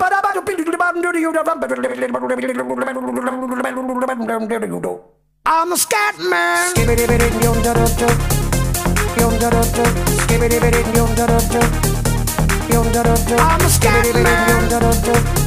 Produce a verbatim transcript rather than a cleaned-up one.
I'm a Scatman. I'm a Scatman.